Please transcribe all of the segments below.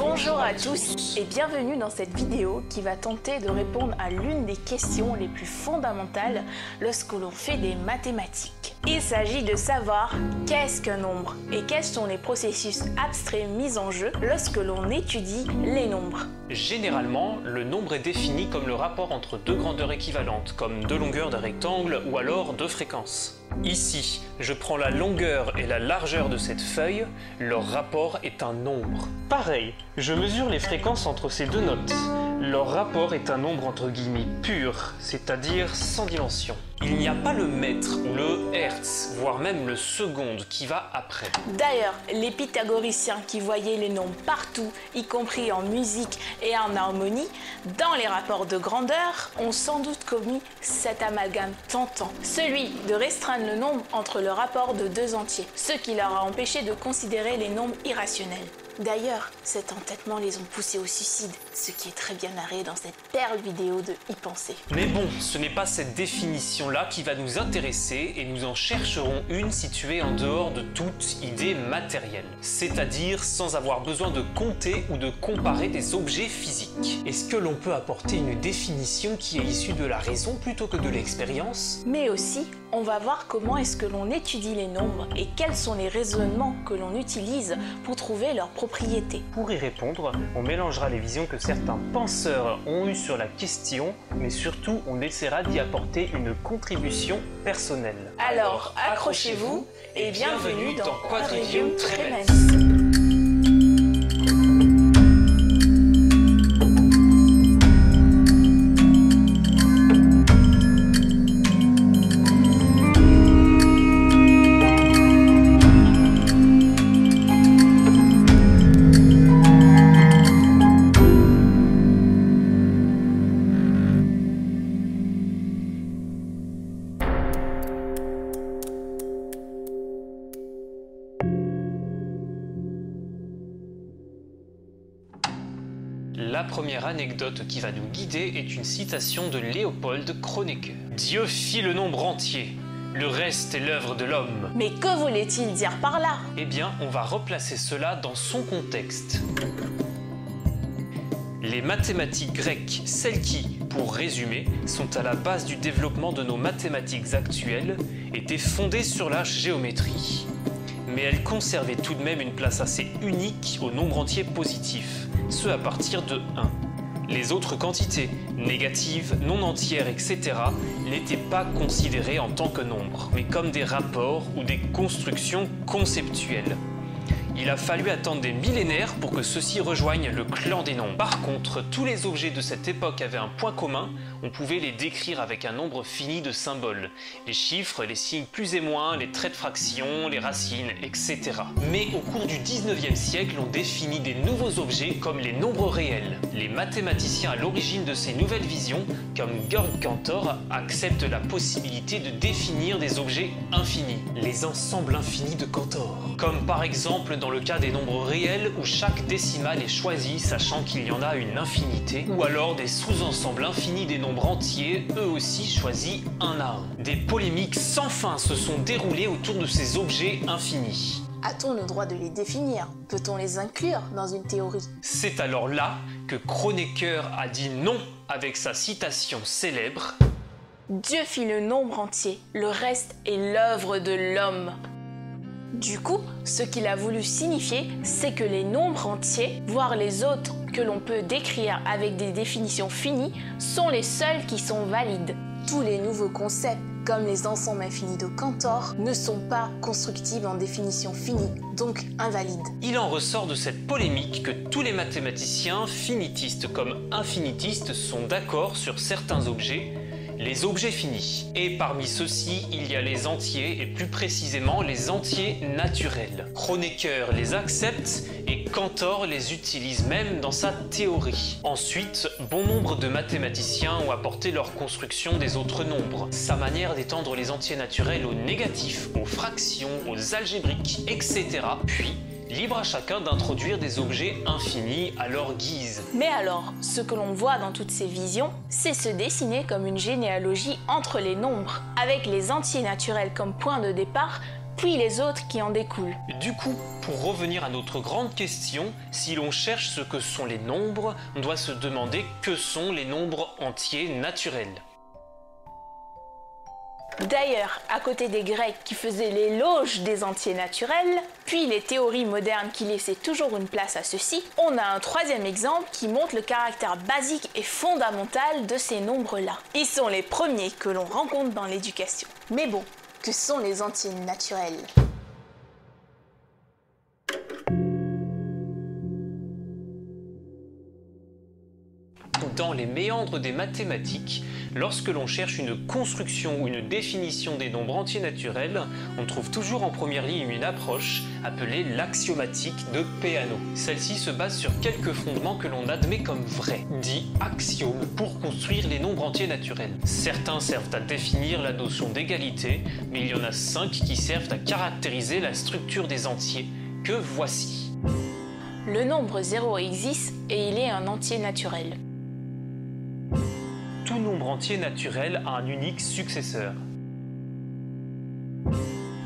Bonjour à tous et bienvenue dans cette vidéo qui va tenter de répondre à l'une des questions les plus fondamentales lorsque l'on fait des mathématiques. Il s'agit de savoir qu'est-ce qu'un nombre et quels sont les processus abstraits mis en jeu lorsque l'on étudie les nombres. Généralement, le nombre est défini comme le rapport entre deux grandeurs équivalentes, comme deux longueurs d'un rectangle ou alors deux fréquences. Ici, je prends la longueur et la largeur de cette feuille, leur rapport est un nombre. Pareil, je mesure les fréquences entre ces deux notes. Leur rapport est un nombre entre guillemets pur, c'est-à-dire sans dimension. Il n'y a pas le mètre ou le hertz, voire même le seconde qui va après. D'ailleurs, les pythagoriciens qui voyaient les nombres partout, y compris en musique et en harmonie, dans les rapports de grandeur, ont sans doute commis cet amalgame tentant, celui de restreindre le nombre entre le rapport de deux entiers, ce qui leur a empêché de considérer les nombres irrationnels. D'ailleurs, cet entêtement les ont poussés au suicide, ce qui est très bien narré dans cette perle vidéo de Y penser. Mais bon, ce n'est pas cette définition-là qui va nous intéresser et nous en chercherons une située en dehors de toute idée matérielle, c'est-à-dire sans avoir besoin de compter ou de comparer des objets physiques. Est-ce que l'on peut apporter une définition qui est issue de la raison plutôt que de l'expérience? Mais aussi, on va voir comment est-ce que l'on étudie les nombres et quels sont les raisonnements que l'on utilise pour trouver leurs propriétés. Pour y répondre, on mélangera les visions que certains penseurs ont eues sur la question, mais surtout on essaiera d'y apporter une contribution personnelle. Alors accrochez-vous et bienvenue dans Quadriviuum Tremens. La première anecdote qui va nous guider est une citation de Léopold Kronecker. « Dieu fit le nombre entier, le reste est l'œuvre de l'homme. » Mais que voulait-il dire par là? Eh bien, on va replacer cela dans son contexte. Les mathématiques grecques, celles qui, pour résumer, sont à la base du développement de nos mathématiques actuelles, étaient fondées sur la géométrie. Mais elles conservaient tout de même une place assez unique au nombre entier positif, ce à partir de 1. Les autres quantités, négatives, non entières, etc., n'étaient pas considérées en tant que nombres, mais comme des rapports ou des constructions conceptuelles. Il a fallu attendre des millénaires pour que ceux-ci rejoignent le clan des nombres. Par contre, tous les objets de cette époque avaient un point commun, on pouvait les décrire avec un nombre fini de symboles. Les chiffres, les signes plus et moins, les traits de fraction, les racines, etc. Mais au cours du 19e siècle, on définit des nouveaux objets comme les nombres réels. Les mathématiciens à l'origine de ces nouvelles visions, comme Georg Cantor, acceptent la possibilité de définir des objets infinis, les ensembles infinis de Cantor. Comme par exemple dans le cas des nombres réels où chaque décimale est choisie sachant qu'il y en a une infinité, ou alors des sous-ensembles infinis des nombres entiers, eux aussi choisis un à un. Des polémiques sans fin se sont déroulées autour de ces objets infinis. A-t-on le droit de les définir? Peut-on les inclure dans une théorie? C'est alors là que Kronecker a dit non avec sa citation célèbre « Dieu fit le nombre entier, le reste est l'œuvre de l'homme ». Du coup, ce qu'il a voulu signifier, c'est que les nombres entiers, voire les autres que l'on peut décrire avec des définitions finies, sont les seuls qui sont valides. Tous les nouveaux concepts, comme les ensembles infinis de Cantor, ne sont pas constructibles en définition finie, donc invalides. Il en ressort de cette polémique que tous les mathématiciens, finitistes comme infinitistes, sont d'accord sur certains objets, les objets finis. Et parmi ceux-ci, il y a les entiers, et plus précisément les entiers naturels. Kronecker les accepte et Cantor les utilise même dans sa théorie. Ensuite, bon nombre de mathématiciens ont apporté leur construction des autres nombres, sa manière d'étendre les entiers naturels aux négatifs, aux fractions, aux algébriques, etc. Puis, libre à chacun d'introduire des objets infinis à leur guise. Mais alors, ce que l'on voit dans toutes ces visions, c'est se dessiner comme une généalogie entre les nombres, avec les entiers naturels comme point de départ, puis les autres qui en découlent. Du coup, pour revenir à notre grande question, si l'on cherche ce que sont les nombres, on doit se demander que sont les nombres entiers naturels. D'ailleurs, à côté des Grecs qui faisaient l'éloge des entiers naturels, puis les théories modernes qui laissaient toujours une place à ceux-ci, on a un troisième exemple qui montre le caractère basique et fondamental de ces nombres-là. Ils sont les premiers que l'on rencontre dans l'éducation. Mais bon, que sont les entiers naturels ? Dans les méandres des mathématiques, lorsque l'on cherche une construction ou une définition des nombres entiers naturels, on trouve toujours en première ligne une approche appelée l'axiomatique de Peano. Celle-ci se base sur quelques fondements que l'on admet comme vrais, dits axiomes, pour construire les nombres entiers naturels. Certains servent à définir la notion d'égalité, mais il y en a 5 qui servent à caractériser la structure des entiers, que voici. Le nombre 0 existe et il est un entier naturel. Tout nombre entier naturel a un unique successeur.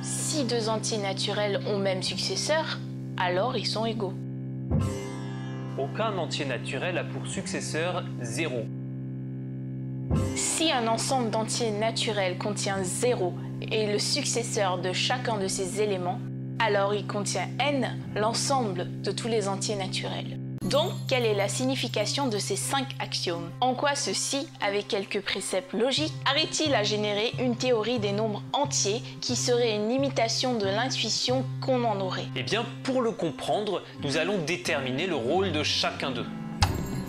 Si deux entiers naturels ont même successeur, alors ils sont égaux. Aucun entier naturel a pour successeur 0. Si un ensemble d'entiers naturels contient 0 et le successeur de chacun de ces éléments, alors il contient n, l'ensemble de tous les entiers naturels. Donc, quelle est la signification de ces 5 axiomes? En quoi ceux-ci, avec quelques préceptes logiques, arrivent-ils à générer une théorie des nombres entiers qui serait une imitation de l'intuition qu'on en aurait? Eh bien, pour le comprendre, nous allons déterminer le rôle de chacun d'eux.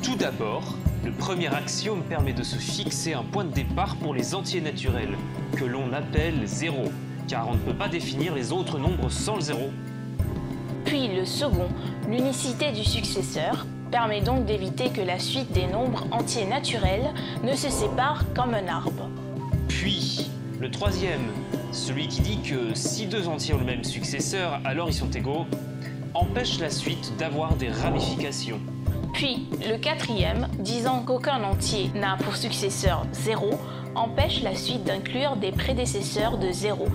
Tout d'abord, le premier axiome permet de se fixer un point de départ pour les entiers naturels, que l'on appelle 0, car on ne peut pas définir les autres nombres sans le 0. Puis le second, l'unicité du successeur, permet donc d'éviter que la suite des nombres entiers naturels ne se sépare comme un arbre. Puis le troisième, celui qui dit que si deux entiers ont le même successeur, alors ils sont égaux, empêche la suite d'avoir des ramifications. Puis le quatrième, disant qu'aucun entier n'a pour successeur 0, empêche la suite d'inclure des prédécesseurs de 0,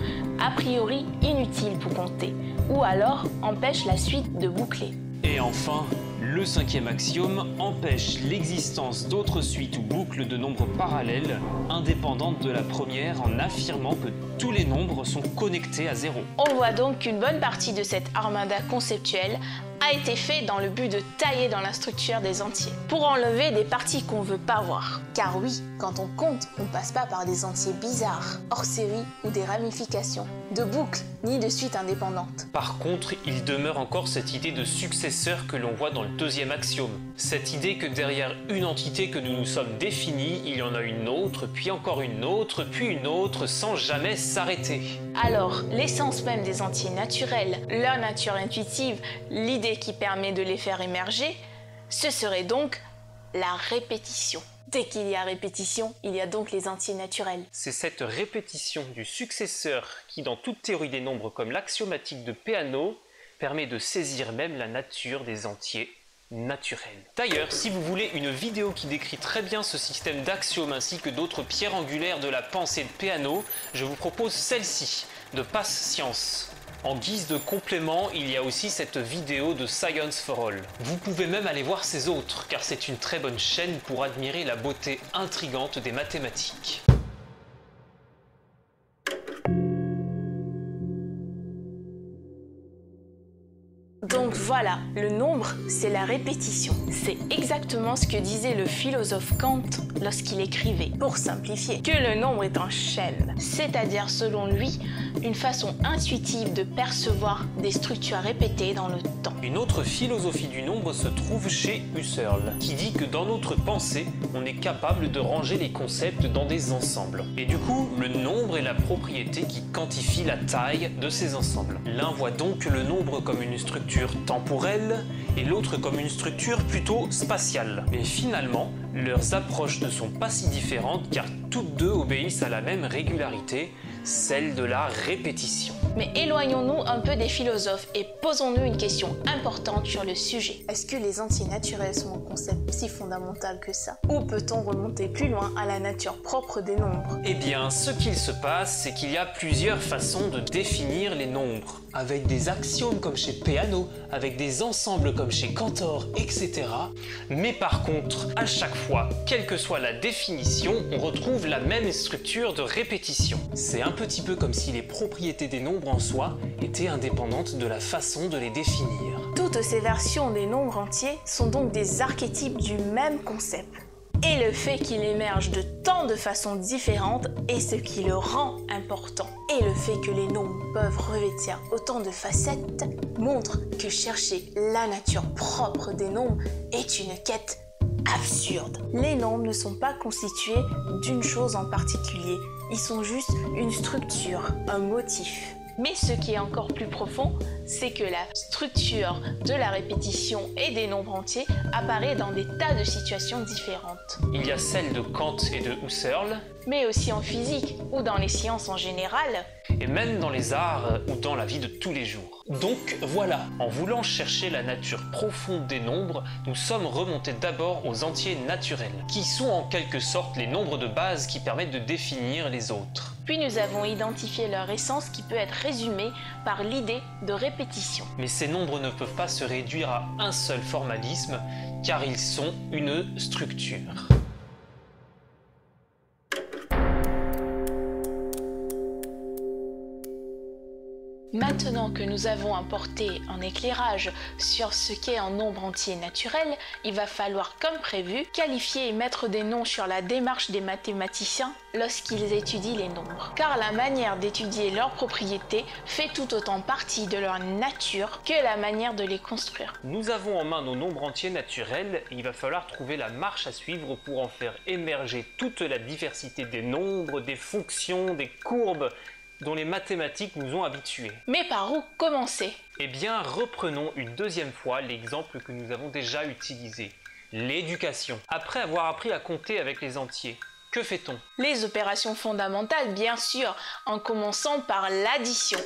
a priori inutiles pour compter, ou alors empêche la suite de boucler. Et enfin, le cinquième axiome empêche l'existence d'autres suites ou boucles de nombres parallèles, indépendantes de la première, en affirmant que tous les nombres sont connectés à 0. On voit donc qu'une bonne partie de cette armada conceptuelle a été fait dans le but de tailler dans la structure des entiers, pour enlever des parties qu'on veut pas voir. Car oui, quand on compte, on passe pas par des entiers bizarres, hors série ou des ramifications, de boucles, ni de suites indépendantes. Par contre, il demeure encore cette idée de successeur que l'on voit dans le deuxième axiome. Cette idée que derrière une entité que nous nous sommes définie, il y en a une autre, puis encore une autre, puis une autre, sans jamais s'arrêter. Alors, l'essence même des entiers naturels, leur nature intuitive, l'idée qui permet de les faire émerger, ce serait donc la répétition. Dès qu'il y a répétition, il y a donc les entiers naturels. C'est cette répétition du successeur qui, dans toute théorie des nombres comme l'axiomatique de Peano, permet de saisir même la nature des entiers naturels. D'ailleurs, si vous voulez une vidéo qui décrit très bien ce système d'axiomes ainsi que d'autres pierres angulaires de la pensée de Peano, je vous propose celle-ci, de Passe Science. En guise de complément, il y a aussi cette vidéo de Science for All. Vous pouvez même aller voir ces autres, car c'est une très bonne chaîne pour admirer la beauté intrigante des mathématiques. Donc voilà, le nombre, c'est la répétition. C'est exactement ce que disait le philosophe Kant lorsqu'il écrivait, pour simplifier, que le nombre est un schème, c'est-à-dire selon lui, une façon intuitive de percevoir des structures répétées dans le temps. Une autre philosophie du nombre se trouve chez Husserl, qui dit que dans notre pensée, on est capable de ranger les concepts dans des ensembles. Et du coup, le nombre est la propriété qui quantifie la taille de ces ensembles. L'un voit donc le nombre comme une structure temporelle et l'autre comme une structure plutôt spatiale. Mais finalement, leurs approches ne sont pas si différentes car toutes deux obéissent à la même régularité, celle de la répétition. Mais éloignons-nous un peu des philosophes et posons-nous une question importante sur le sujet. Est-ce que les entiers naturels sont un concept si fondamental que ça? Ou peut-on remonter plus loin à la nature propre des nombres? Eh bien, ce qu'il se passe, c'est qu'il y a plusieurs façons de définir les nombres. Avec des axiomes comme chez Peano, avec des ensembles comme chez Cantor, etc. Mais par contre, à chaque fois, quelle que soit la définition, on retrouve la même structure de répétition. C'est un petit peu comme si les propriétés des nombres en soi étaient indépendantes de la façon de les définir. Toutes ces versions des nombres entiers sont donc des archétypes du même concept. Et le fait qu'il émerge de tant de façons différentes est ce qui le rend important. Et le fait que les nombres peuvent revêtir autant de facettes montre que chercher la nature propre des nombres est une quête absurde. Les nombres ne sont pas constitués d'une chose en particulier, ils sont juste une structure, un motif. Mais ce qui est encore plus profond, c'est que la structure de la répétition et des nombres entiers apparaît dans des tas de situations différentes. Il y a celle de Kant et de Husserl, mais aussi en physique ou dans les sciences en général, et même dans les arts ou dans la vie de tous les jours. Donc voilà, en voulant chercher la nature profonde des nombres, nous sommes remontés d'abord aux entiers naturels, qui sont en quelque sorte les nombres de base qui permettent de définir les autres. Puis nous avons identifié leur essence qui peut être résumée par l'idée de répétition. Mais ces nombres ne peuvent pas se réduire à un seul formalisme, car ils sont une structure. Maintenant que nous avons apporté un éclairage sur ce qu'est un nombre entier naturel, il va falloir, comme prévu, qualifier et mettre des noms sur la démarche des mathématiciens lorsqu'ils étudient les nombres. Car la manière d'étudier leurs propriétés fait tout autant partie de leur nature que la manière de les construire. Nous avons en main nos nombres entiers naturels, et il va falloir trouver la marche à suivre pour en faire émerger toute la diversité des nombres, des fonctions, des courbes, dont les mathématiques nous ont habitués. Mais par où commencer? Eh bien, reprenons une deuxième fois l'exemple que nous avons déjà utilisé, l'éducation. Après avoir appris à compter avec les entiers, que fait-on? Les opérations fondamentales, bien sûr, en commençant par l'addition.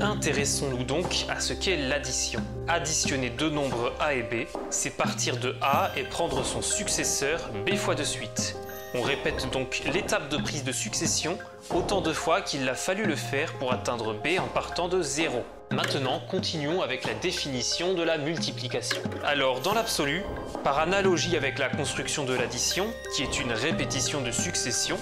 Intéressons-nous donc à ce qu'est l'addition. Additionner deux nombres A et B, c'est partir de A et prendre son successeur B fois de suite. On répète donc l'étape de prise de succession autant de fois qu'il a fallu le faire pour atteindre B en partant de 0. Maintenant, continuons avec la définition de la multiplication. Alors, dans l'absolu, par analogie avec la construction de l'addition, qui est une répétition de succession,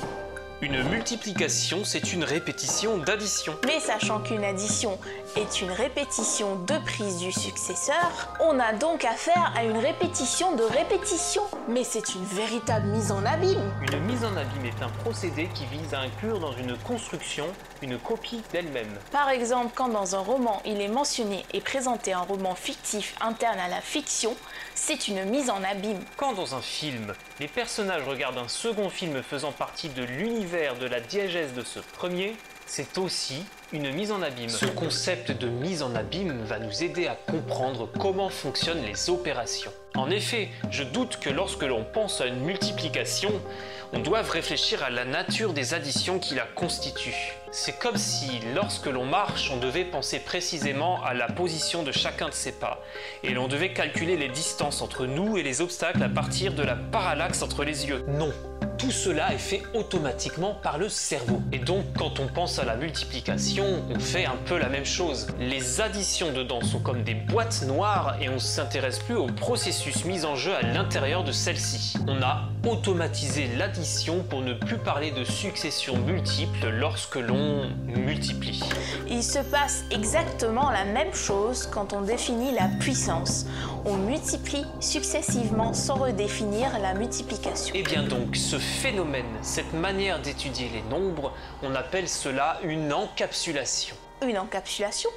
une multiplication, c'est une répétition d'addition. Mais sachant qu'une addition est une répétition de prise du successeur, on a donc affaire à une répétition de répétition. Mais c'est une véritable mise en abîme. Une mise en abîme est un procédé qui vise à inclure dans une construction une copie d'elle-même. Par exemple, quand dans un roman, il est mentionné et présenté un roman fictif interne à la fiction, c'est une mise en abîme. Quand dans un film, les personnages regardent un second film faisant partie de l'univers de la diégèse de ce premier, c'est aussi une mise en abîme. Ce concept de mise en abîme va nous aider à comprendre comment fonctionnent les opérations. En effet, je doute que lorsque l'on pense à une multiplication, on doive réfléchir à la nature des additions qui la constituent. C'est comme si, lorsque l'on marche, on devait penser précisément à la position de chacun de ses pas, et l'on devait calculer les distances entre nous et les obstacles à partir de la parallaxe entre les yeux. Non, tout cela est fait automatiquement par le cerveau. Et donc, quand on pense à la multiplication, on fait un peu la même chose. Les additions dedans sont comme des boîtes noires et on ne s'intéresse plus au processus mis en jeu à l'intérieur de celle-ci. On a automatisé l'addition pour ne plus parler de succession multiple lorsque l'on multiplie. Il se passe exactement la même chose quand on définit la puissance. On multiplie successivement sans redéfinir la multiplication. Et bien donc, ce phénomène, cette manière d'étudier les nombres, on appelle cela une encapsulation. Une encapsulation?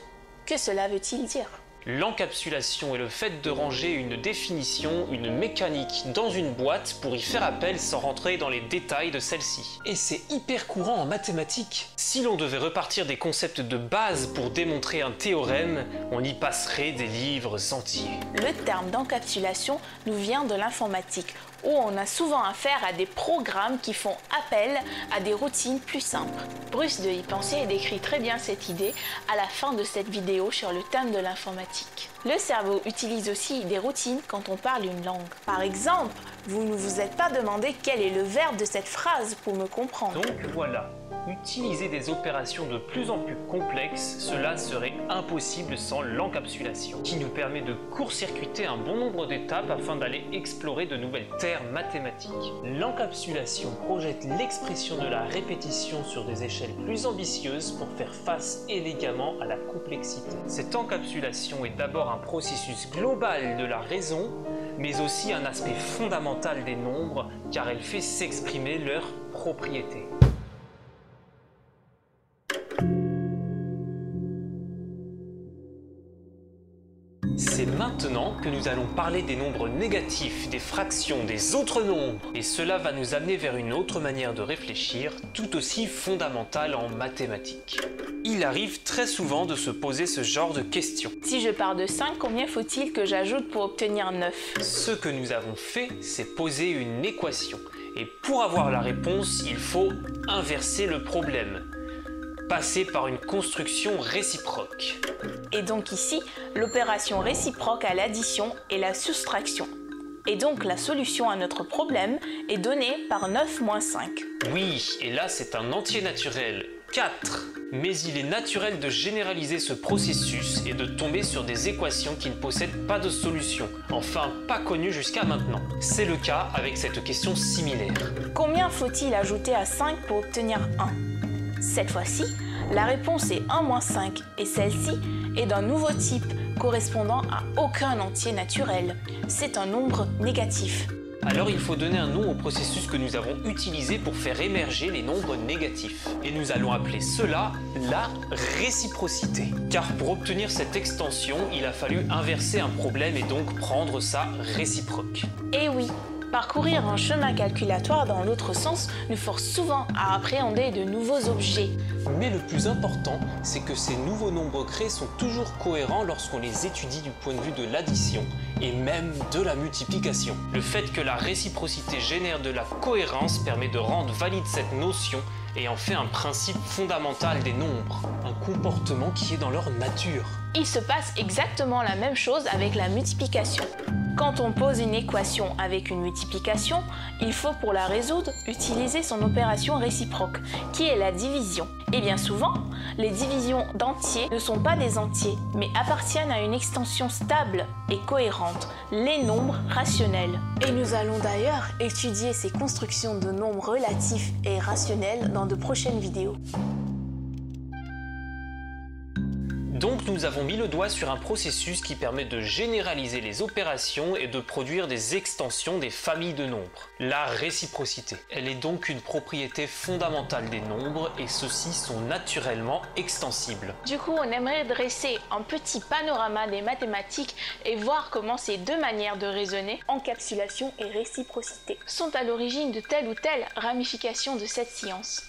Que cela veut-il dire? L'encapsulation est le fait de ranger une définition, une mécanique dans une boîte pour y faire appel sans rentrer dans les détails de celle-ci. Et c'est hyper courant en mathématiques. Si l'on devait repartir des concepts de base pour démontrer un théorème, on y passerait des livres entiers. Le terme d'encapsulation nous vient de l'informatique, où on a souvent affaire à des programmes qui font appel à des routines plus simples. Bruce De Ypenser décrit très bien cette idée à la fin de cette vidéo sur le thème de l'informatique. Le cerveau utilise aussi des routines quand on parle une langue. Par exemple, vous ne vous êtes pas demandé quel est le verbe de cette phrase pour me comprendre. Donc voilà, utiliser des opérations de plus en plus complexes, cela serait impossible sans l'encapsulation, qui nous permet de court-circuiter un bon nombre d'étapes afin d'aller explorer de nouvelles terres mathématiques. L'encapsulation projette l'expression de la répétition sur des échelles plus ambitieuses pour faire face élégamment à la complexité. Cette encapsulation est d'abord un processus global de la raison, mais aussi un aspect fondamental des nombres, car elle fait s'exprimer leurs propriétés. C'est maintenant que nous allons parler des nombres négatifs, des fractions, des autres nombres. Et cela va nous amener vers une autre manière de réfléchir, tout aussi fondamentale en mathématiques. Il arrive très souvent de se poser ce genre de questions. Si je pars de 5, combien faut-il que j'ajoute pour obtenir 9 ? Ce que nous avons fait, c'est poser une équation. Et pour avoir la réponse, il faut inverser le problème. Passer par une construction réciproque. Et donc ici, l'opération réciproque à l'addition est la soustraction. Et donc la solution à notre problème est donnée par 9 moins 5. Oui, et là c'est un entier naturel, 4. Mais il est naturel de généraliser ce processus et de tomber sur des équations qui ne possèdent pas de solution, enfin pas connues jusqu'à maintenant. C'est le cas avec cette question similaire. Combien faut-il ajouter à 5 pour obtenir 1 ? Cette fois-ci, la réponse est 1 moins 5 et celle-ci est d'un nouveau type correspondant à aucun entier naturel. C'est un nombre négatif. Alors il faut donner un nom au processus que nous avons utilisé pour faire émerger les nombres négatifs. Et nous allons appeler cela la réciprocité. Car pour obtenir cette extension, il a fallu inverser un problème et donc prendre sa réciproque. Eh oui! Parcourir un chemin calculatoire dans l'autre sens nous force souvent à appréhender de nouveaux objets. Mais le plus important, c'est que ces nouveaux nombres créés sont toujours cohérents lorsqu'on les étudie du point de vue de l'addition et même de la multiplication. Le fait que la réciprocité génère de la cohérence permet de rendre valide cette notion et en fait un principe fondamental des nombres, un comportement qui est dans leur nature. Il se passe exactement la même chose avec la multiplication. Quand on pose une équation avec une multiplication, il faut pour la résoudre utiliser son opération réciproque, qui est la division. Et bien souvent, les divisions d'entiers ne sont pas des entiers, mais appartiennent à une extension stable et cohérente, les nombres rationnels. Et nous allons d'ailleurs étudier ces constructions de nombres relatifs et rationnels dans de prochaines vidéos. Donc nous avons mis le doigt sur un processus qui permet de généraliser les opérations et de produire des extensions des familles de nombres. La réciprocité. Elle est donc une propriété fondamentale des nombres et ceux-ci sont naturellement extensibles. Du coup, on aimerait dresser un petit panorama des mathématiques et voir comment ces deux manières de raisonner, encapsulation et réciprocité, sont à l'origine de telle ou telle ramification de cette science.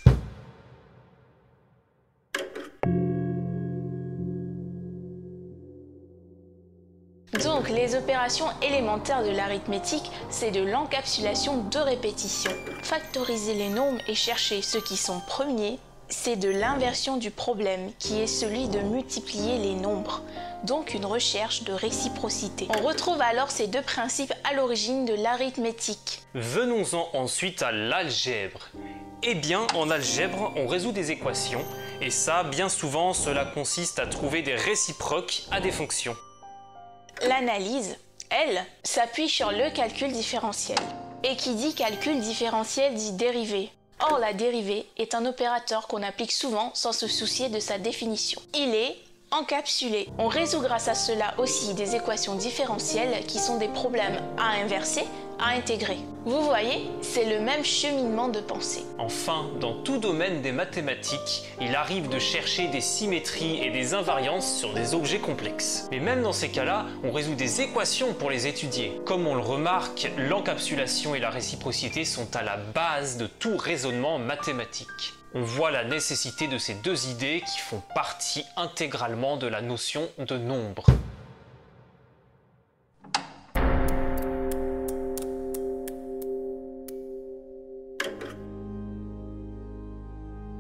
Donc les opérations élémentaires de l'arithmétique, c'est de l'encapsulation de répétition. Factoriser les nombres et chercher ceux qui sont premiers, c'est de l'inversion du problème qui est celui de multiplier les nombres, donc une recherche de réciprocité. On retrouve alors ces deux principes à l'origine de l'arithmétique. Venons-en ensuite à l'algèbre. Eh bien, en algèbre, on résout des équations, et ça, bien souvent, cela consiste à trouver des réciproques à des fonctions. L'analyse, elle, s'appuie sur le calcul différentiel. Et qui dit calcul différentiel dit dérivée. Or, la dérivée est un opérateur qu'on applique souvent sans se soucier de sa définition. Il est encapsulé. On résout grâce à cela aussi des équations différentielles qui sont des problèmes à inverser, à intégrer. Vous voyez, c'est le même cheminement de pensée. Enfin, dans tout domaine des mathématiques, il arrive de chercher des symétries et des invariances sur des objets complexes. Mais même dans ces cas-là, on résout des équations pour les étudier. Comme on le remarque, l'encapsulation et la réciprocité sont à la base de tout raisonnement mathématique. On voit la nécessité de ces deux idées qui font partie intégralement de la notion de nombre.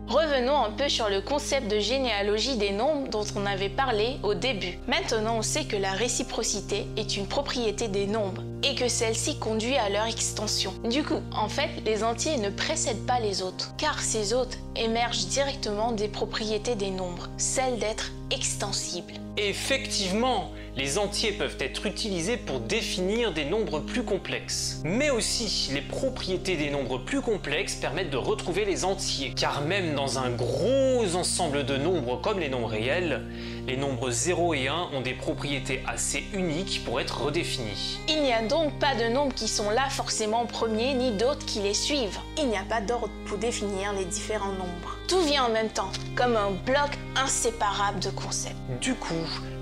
Revenons un peu sur le concept de généalogie des nombres dont on avait parlé au début. Maintenant, on sait que la réciprocité est une propriété des nombres et que celle-ci conduit à leur extension. Du coup, en fait, les entiers ne précèdent pas les autres, car ces autres émergent directement des propriétés des nombres, celle d'être extensible. Effectivement, les entiers peuvent être utilisés pour définir des nombres plus complexes. Mais aussi, les propriétés des nombres plus complexes permettent de retrouver les entiers. Car même dans un gros ensemble de nombres comme les nombres réels, les nombres 0 et 1 ont des propriétés assez uniques pour être redéfinies. Il n'y a donc pas de nombres qui sont là forcément premiers, ni d'autres qui les suivent. Il n'y a pas d'ordre pour définir les différents nombres. Tout vient en même temps, comme un bloc inséparable de concepts. Du coup,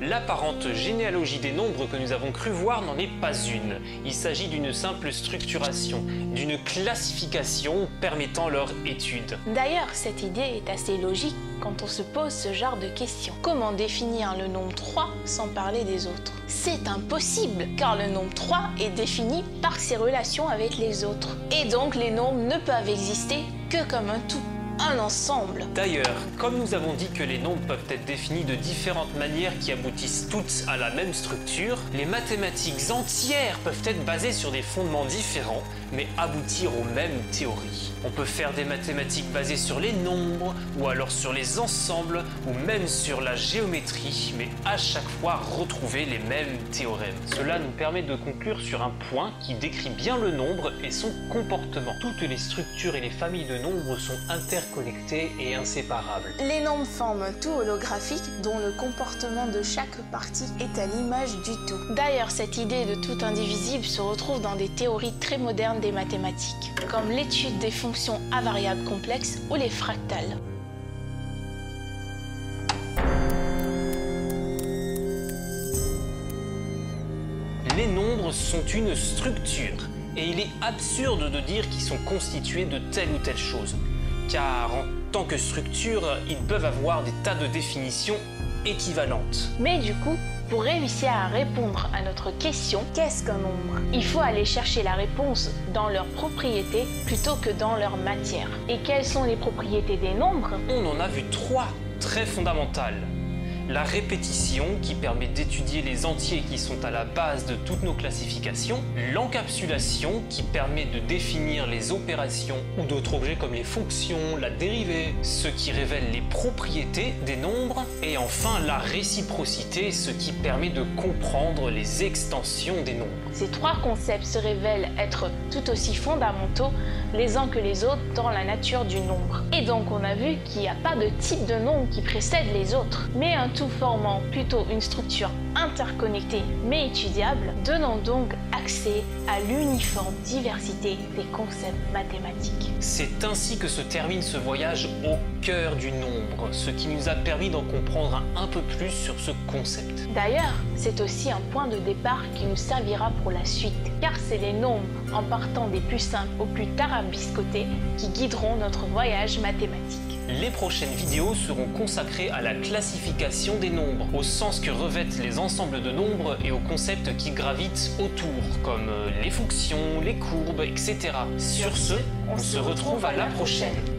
l'apparente généalogie des nombres que nous avons cru voir n'en est pas une. Il s'agit d'une simple structuration, d'une classification permettant leur étude. D'ailleurs, cette idée est assez logique quand on se pose ce genre de questions. Comment définir le nombre 3 sans parler des autres? C'est impossible, car le nombre 3 est défini par ses relations avec les autres. Et donc les nombres ne peuvent exister que comme un tout, un ensemble. D'ailleurs, comme nous avons dit que les nombres peuvent être définis de différentes manières qui aboutissent toutes à la même structure, les mathématiques entières peuvent être basées sur des fondements différents, mais aboutir aux mêmes théories. On peut faire des mathématiques basées sur les nombres, ou alors sur les ensembles, ou même sur la géométrie, mais à chaque fois retrouver les mêmes théorèmes. Cela nous permet de conclure sur un point qui décrit bien le nombre et son comportement. Toutes les structures et les familles de nombres sont interconnectés et inséparables. Les nombres forment un tout holographique dont le comportement de chaque partie est à l'image du tout. D'ailleurs, cette idée de tout indivisible se retrouve dans des théories très modernes des mathématiques, comme l'étude des fonctions à variables complexes ou les fractales. Les nombres sont une structure, et il est absurde de dire qu'ils sont constitués de telle ou telle chose, car en tant que structure, ils peuvent avoir des tas de définitions équivalentes. Mais du coup, pour réussir à répondre à notre question « Qu'est-ce qu'un nombre ?», il faut aller chercher la réponse dans leurs propriétés plutôt que dans leur matière. Et quelles sont les propriétés des nombres? On en a vu trois très fondamentales. La répétition, qui permet d'étudier les entiers qui sont à la base de toutes nos classifications. L'encapsulation, qui permet de définir les opérations ou d'autres objets comme les fonctions, la dérivée, ce qui révèle les propriétés des nombres. Et enfin, la réciprocité, ce qui permet de comprendre les extensions des nombres. Ces trois concepts se révèlent être tout aussi fondamentaux les uns que les autres dans la nature du nombre. Et donc on a vu qu'il n'y a pas de type de nombre qui précède les autres, mais un tout formant plutôt une structure interconnectée mais étudiable, donnant donc accès à l'uniforme diversité des concepts mathématiques. C'est ainsi que se termine ce voyage au cœur du nombre, ce qui nous a permis d'en comprendre un peu plus sur ce concept. D'ailleurs, c'est aussi un point de départ qui nous servira pour la suite, car c'est les nombres, en partant des plus simples aux plus tarabiscotés, qui guideront notre voyage mathématique. Les prochaines vidéos seront consacrées à la classification des nombres, au sens que revêtent les ensembles de nombres et aux concepts qui gravitent autour, comme les fonctions, les courbes, etc. Sur ce, on se retrouve à la prochaine.